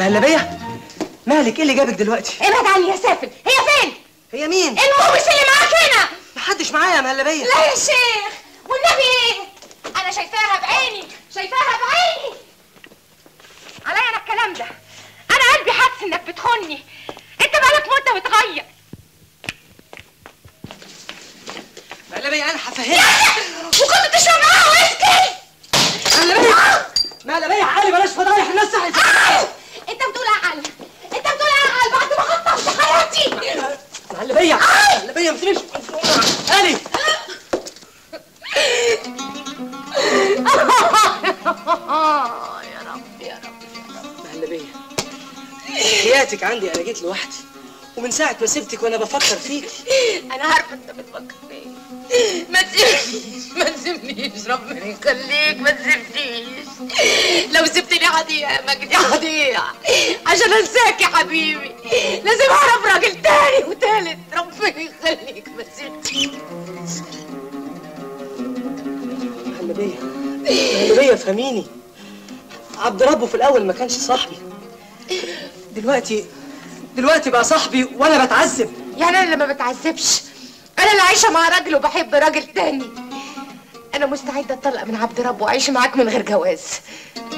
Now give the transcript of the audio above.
مهلبيه، مالك؟ ايه اللي جابك دلوقتي؟ ابعد عني يا سافل. هي فين؟ هي مين؟ المهوش اللي معاك هنا. محدش معايا يا مهلبيه. لا يا شيخ، والنبي ايه؟ انا شايفاها بعيني، شايفاها بعيني. عليا انا الكلام ده؟ انا قلبي حاسس انك بتخني. انت بقالك مده متغير. مهلبيه انا هفهمك. وكنت بتشرب معاها ويسكي. مهلبيه مهلبيه علي، بلاش فضايح الناس صحت. انت بتقول عقل؟ انت بتقول عقل بعد ما خطفت حياتي؟ مهلبيه مهلبيه ما تسيبيش علي. يا رب يا رب يا رب. مهلبيه حياتك عندي، انا جيت لوحدي ومن ساعه ما سبتك وانا بفكر فيك. انا عارفه انت بتفكر فيا. ما تسيبنيش ما تسيبنيش، ربنا يخليك ما تسيبنيش. لو سبتني هضيع يا مجدي، هضيع. عشان انساك يا حبيبي لازم اعرف راجل تاني وتالت. ربنا يخليك ما تسيبنيش. مهلبيه مهلبيه فهميني، عبد ربه في الاول ما كانش صاحبي، دلوقتي بقى صاحبي وانا بتعذب. يعني انا اللي ما بتعذبش، انا اللي عايشه مع راجل وبحب راجل تاني. انا مستعده اتطلق من عبد ربه واعيش معاك من غير جواز.